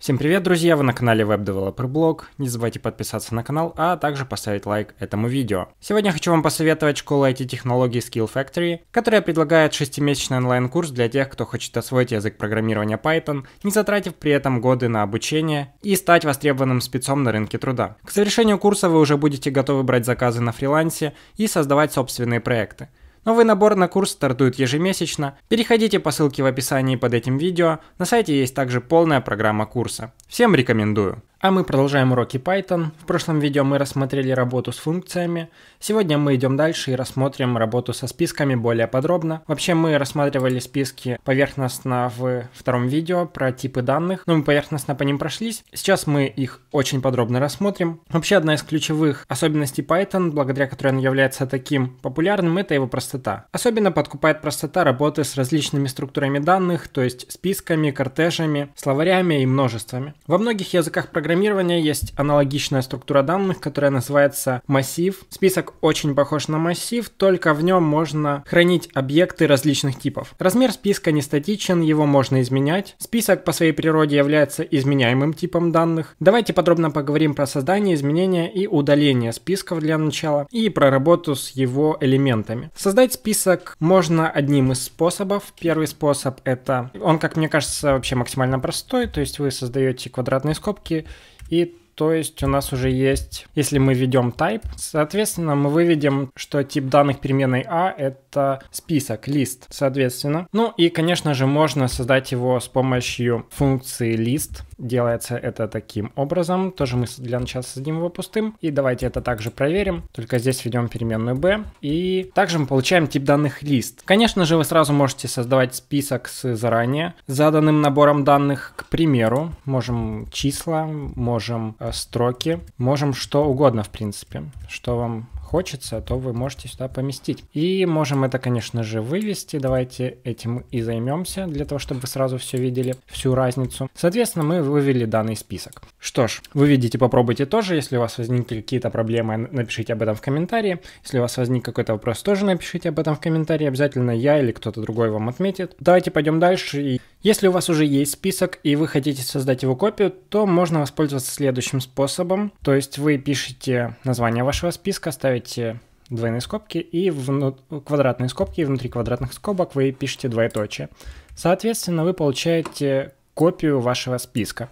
Всем привет, друзья! Вы на канале Web Developer Blog. Не забывайте подписаться на канал, а также поставить лайк этому видео. Сегодня я хочу вам посоветовать школу IT-технологий Skill Factory, которая предлагает 6-месячный онлайн-курс для тех, кто хочет освоить язык программирования Python, не затратив при этом годы на обучение и стать востребованным спецом на рынке труда. К завершению курса вы уже будете готовы брать заказы на фрилансе и создавать собственные проекты. Новый набор на курс стартует ежемесячно. Переходите по ссылке в описании под этим видео. На сайте есть также полная программа курса. Всем рекомендую. А мы продолжаем уроки Python. В прошлом видео мы рассмотрели работу с функциями. Сегодня мы идем дальше и рассмотрим работу со списками более подробно. Вообще мы рассматривали списки поверхностно в втором видео про типы данных, но мы поверхностно по ним прошлись. Сейчас мы их очень подробно рассмотрим. Вообще одна из ключевых особенностей Python, благодаря которой он является таким популярным, это его простота. Особенно подкупает простота работы с различными структурами данных, то есть списками, кортежами, словарями и множествами. Во многих языках программирования есть аналогичная структура данных, которая называется массив. Список очень похож на массив, только в нем можно хранить объекты различных типов. Размер списка не статичен, его можно изменять. Список по своей природе является изменяемым типом данных. Давайте подробно поговорим про создание, изменение и удаление списков для начала и про работу с его элементами. Создать список можно одним из способов. Первый способ — это он, как мне кажется, вообще максимально простой, то есть вы создаете квадратные скобки. И то есть у нас уже есть, если мы введем type, соответственно, мы выведем, что тип данных переменной a — это список, лист, соответственно. Ну и, конечно же, можно создать его с помощью функции list. Делается это таким образом. Тоже мы для начала создадим его пустым. И давайте это также проверим. Только здесь введем переменную b. И также мы получаем тип данных лист. Конечно же, вы сразу можете создавать список с заранее заданным набором данных. К примеру, можем числа, можем строки, можем что угодно, в принципе, что вам хочется, то вы можете сюда поместить. И можем это, конечно же, вывести. Давайте этим и займемся, для того, чтобы вы сразу все видели, всю разницу. Соответственно, мы вывели данный список. Что ж, вы видите, попробуйте тоже. Если у вас возникли какие-то проблемы, напишите об этом в комментарии. Если у вас возник какой-то вопрос, тоже напишите об этом в комментарии. Обязательно я или кто-то другой вам отметит. Давайте пойдем дальше. И если у вас уже есть список и вы хотите создать его копию, то можно воспользоваться следующим способом. То есть вы пишете название вашего списка, ставите двойные скобки и квадратные скобки, и внутри квадратных скобок вы пишете двоеточие. Соответственно, вы получаете копию вашего списка.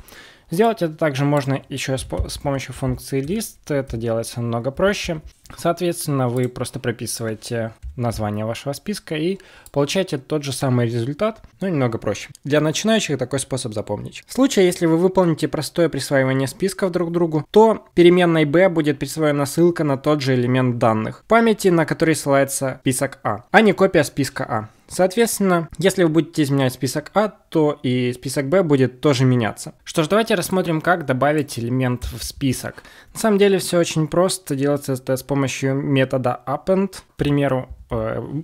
Сделать это также можно еще с помощью функции list, это делается намного проще. Соответственно, вы просто прописываете название вашего списка и получаете тот же самый результат, но немного проще. Для начинающих такой способ запомнить. В случае, если вы выполните простое присваивание списков друг другу, то переменной b будет присвоена ссылка на тот же элемент данных, памяти, на который ссылается список a, а не копия списка a. Соответственно, если вы будете изменять список a, то и список b будет тоже меняться. Что ж, давайте рассмотрим, как добавить элемент в список. На самом деле все очень просто, делается это с помощью метода append. К примеру,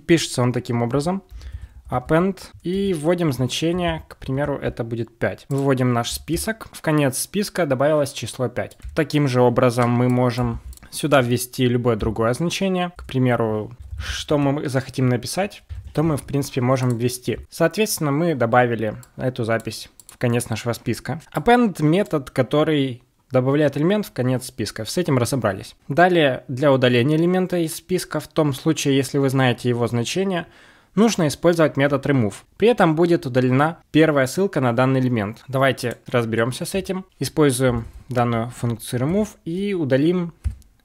пишется он таким образом. Append. И вводим значение, к примеру, это будет 5. Вводим наш список. В конец списка добавилось число 5. Таким же образом мы можем сюда ввести любое другое значение. К примеру, что мы захотим написать, то мы, в принципе, можем ввести. Соответственно, мы добавили эту запись в конец нашего списка. Append — метод, который добавляет элемент в конец списка. С этим разобрались. Далее, для удаления элемента из списка, в том случае, если вы знаете его значение, нужно использовать метод remove. При этом будет удалена первая ссылка на данный элемент. Давайте разберемся с этим. Используем данную функцию remove и удалим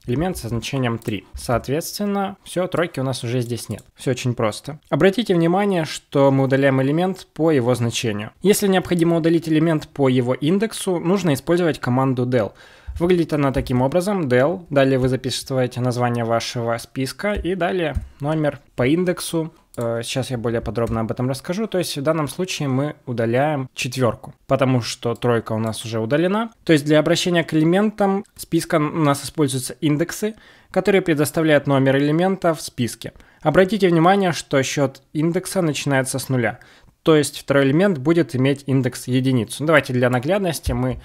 элемент со значением 3. Соответственно, все, тройки у нас уже здесь нет. Все очень просто. Обратите внимание, что мы удаляем элемент по его значению. Если необходимо удалить элемент по его индексу, нужно использовать команду del. Выглядит она таким образом: del, далее вы записываете название вашего списка и далее номер по индексу. Сейчас я более подробно об этом расскажу. То есть в данном случае мы удаляем четверку, потому что тройка у нас уже удалена. То есть для обращения к элементам списка у нас используются индексы, которые предоставляют номер элемента в списке. Обратите внимание, что счет индекса начинается с нуля. То есть второй элемент будет иметь индекс единицу. Давайте для наглядности мы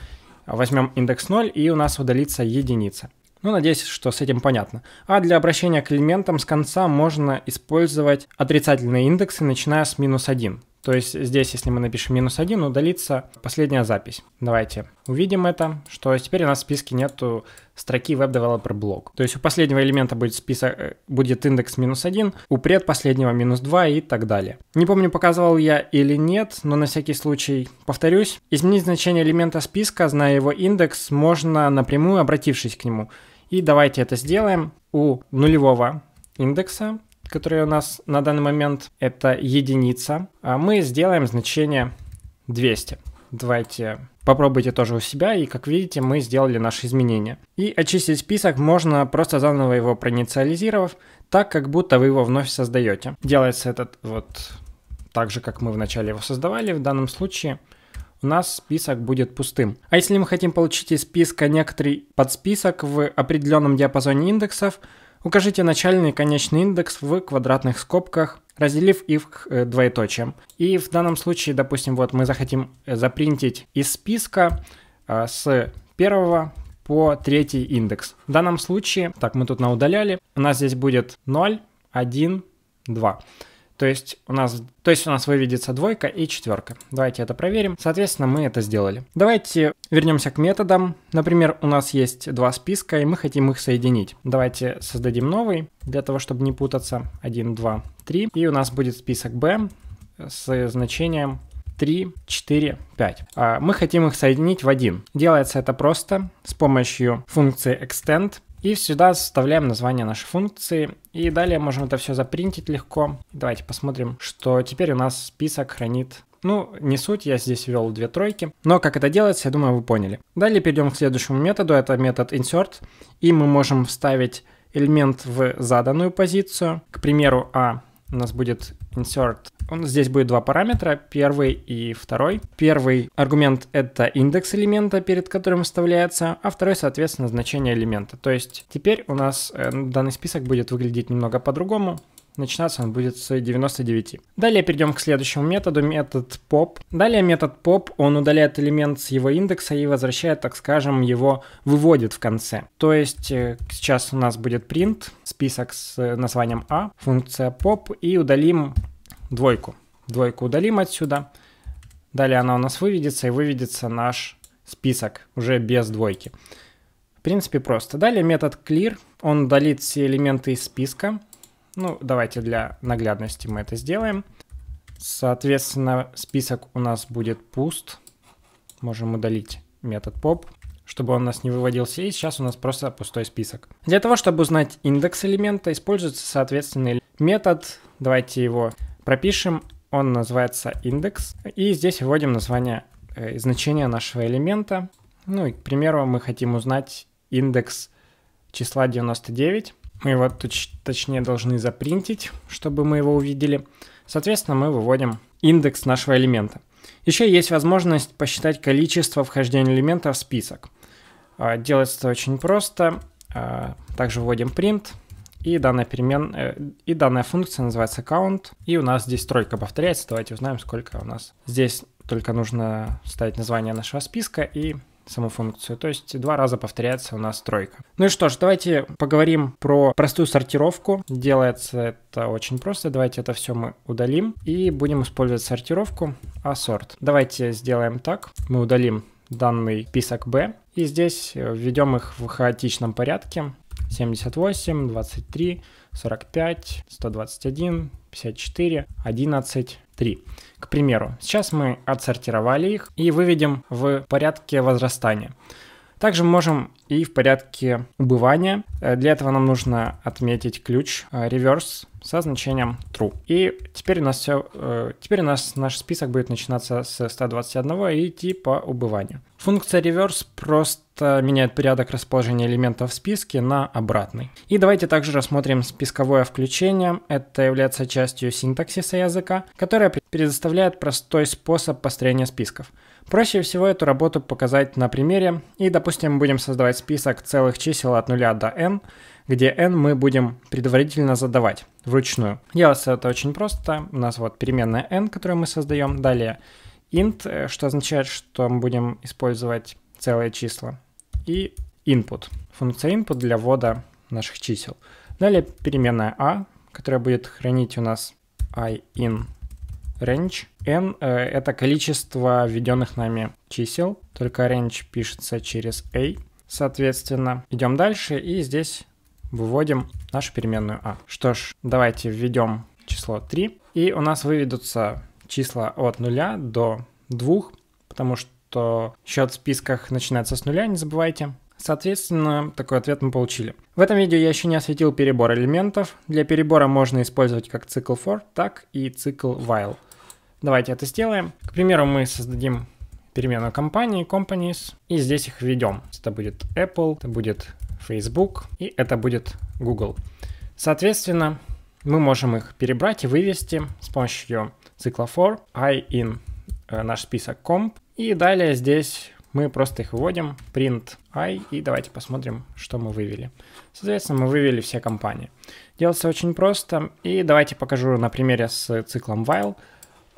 возьмем индекс 0 и у нас удалится единица. Ну, надеюсь, что с этим понятно. А для обращения к элементам с конца можно использовать отрицательные индексы, начиная с минус 1. То есть здесь, если мы напишем -1, удалится последняя запись. Давайте увидим это, что теперь у нас в списке нету строки Web Developer Blog. То есть у последнего элемента будет список, будет индекс -1, у предпоследнего -2 и так далее. Не помню, показывал я или нет, но на всякий случай повторюсь. Изменить значение элемента списка, зная его индекс, можно напрямую, обратившись к нему. И давайте это сделаем у нулевого индекса, который у нас на данный момент это 1, а мы сделаем значение 200. Давайте попробуйте тоже у себя, и как видите, мы сделали наши изменения. И очистить список можно, просто заново его проинициализировав, так как будто вы его вновь создаете. Делается этот вот так же, как мы вначале его создавали. В данном случае у нас список будет пустым. А если мы хотим получить из списка некоторый подсписок в определенном диапазоне индексов, укажите начальный и конечный индекс в квадратных скобках, разделив их двоеточием. И в данном случае, допустим, вот мы захотим запринтить из списка с 1 по 3 индекс. В данном случае, так, мы тут наудаляли, у нас здесь будет 0, 1, 2. То есть у нас выведется 2 и 4. Давайте это проверим. Соответственно, мы это сделали. Давайте вернемся к методам. Например, у нас есть два списка, и мы хотим их соединить. Давайте создадим новый, для того, чтобы не путаться. 1, 2, 3. И у нас будет список B с значением 3, 4, 5. Мы хотим их соединить в 1. Делается это просто с помощью функции extend. И сюда вставляем название нашей функции. И далее можем это все запринтить легко. Давайте посмотрим, что теперь у нас список хранит. Ну, не суть, я здесь ввел 2 тройки. Но как это делается, я думаю, вы поняли. Далее перейдем к следующему методу. Это метод insert. И мы можем вставить элемент в заданную позицию. К примеру, A у нас будет insert. Здесь будет два параметра, 1 и 2. Первый аргумент — это индекс элемента, перед которым вставляется, а 2, соответственно, значение элемента. То есть теперь у нас данный список будет выглядеть немного по-другому. Начинаться он будет с 99. Далее перейдем к следующему методу, метод pop. Далее метод pop, он удаляет элемент с его индекса и возвращает, так скажем, его выводит в конце. То есть сейчас у нас будет print, список с названием A, функция pop, и удалим 2. 2 удалим отсюда. Далее она у нас выведется, и выведется наш список уже без 2. В принципе, просто. Далее метод clear, он удалит все элементы из списка. Ну, давайте для наглядности мы это сделаем. Соответственно, список у нас будет пуст. Можем удалить метод pop, чтобы он у нас не выводился. И сейчас у нас просто пустой список. Для того, чтобы узнать индекс элемента, используется соответственный метод. Давайте его пропишем, он называется индекс, и здесь вводим название, значение нашего элемента. Ну и, к примеру, мы хотим узнать индекс числа 99. Мы его точнее должны запринтить, чтобы мы его увидели. Соответственно, мы выводим индекс нашего элемента. Еще есть возможность посчитать количество вхождения элемента в список. Делается это очень просто. Также вводим print. И данная функция называется count. И у нас здесь тройка повторяется. Давайте узнаем, сколько у нас. Здесь только нужно вставить название нашего списка и саму функцию. То есть 2 раза повторяется у нас тройка. Ну и что ж, давайте поговорим про простую сортировку. Делается это очень просто. Давайте это все мы удалим и будем использовать сортировку assort. Давайте сделаем так. Мы удалим данный список B. И здесь введем их в хаотичном порядке. 78, 23, 45, 121, 54, 11, 3. К примеру, сейчас мы отсортировали их и выведем в порядке возрастания. Также можем и в порядке убывания. Для этого нам нужно отметить ключ reverse со значением true. И теперь наш список будет начинаться с 121 и идти по убыванию. Функция reverse просто меняет порядок расположения элементов в списке на обратный. И давайте также рассмотрим списковое включение. Это является частью синтаксиса языка, которая предоставляет простой способ построения списков. Проще всего эту работу показать на примере. И, допустим, будем создавать список целых чисел от 0 до n, где n мы будем предварительно задавать вручную. Делается это очень просто. У нас вот переменная n, которую мы создаем. Далее int, что означает, что мы будем использовать целые числа. И input. Функция input для ввода наших чисел. Далее переменная a, которая будет хранить у нас i in range. N это количество введенных нами чисел, только range пишется через a. Соответственно, идем дальше и здесь выводим нашу переменную a. Что ж, давайте введем число 3, и у нас выведутся числа от 0 до 2, потому что счет в списках начинается с 0, не забывайте. Соответственно, такой ответ мы получили. В этом видео я еще не осветил перебор элементов. Для перебора можно использовать как цикл for, так и цикл while. Давайте это сделаем. К примеру, мы создадим переменную компании, companies, и здесь их введем. Это будет Apple, это будет Facebook, и это будет Google. Соответственно, мы можем их перебрать и вывести с помощью цикла for, I in наш список comp, и далее здесь мы просто их выводим, print i, и давайте посмотрим, что мы вывели. Соответственно, мы вывели все компании. Делается очень просто, и давайте покажу на примере с циклом while.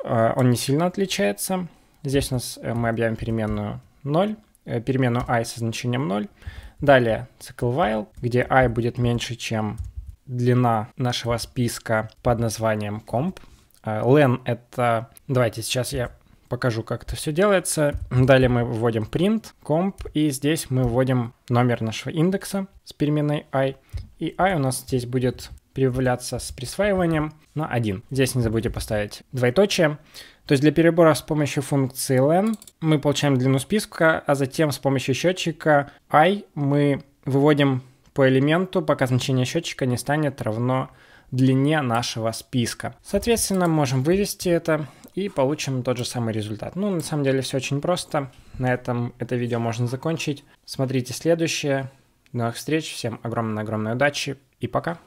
Он не сильно отличается. Здесь у нас мы объявим переменную 0, переменную i со значением 0. Далее цикл while, где i будет меньше, чем длина нашего списка под названием comp. Len это... Давайте сейчас я покажу, как это все делается. Далее мы вводим print, comp, и здесь мы вводим номер нашего индекса с переменной i. И i у нас здесь будет прибавляться с присваиванием на 1. Здесь не забудьте поставить двоеточие. То есть для перебора с помощью функции len мы получаем длину списка, а затем с помощью счетчика i мы выводим по элементу, пока значение счетчика не станет равно длине нашего списка. Соответственно, можем вывести это и получим тот же самый результат. Ну, на самом деле все очень просто. На этом это видео можно закончить. Смотрите следующее. До новых встреч. Всем огромной-огромной удачи и пока.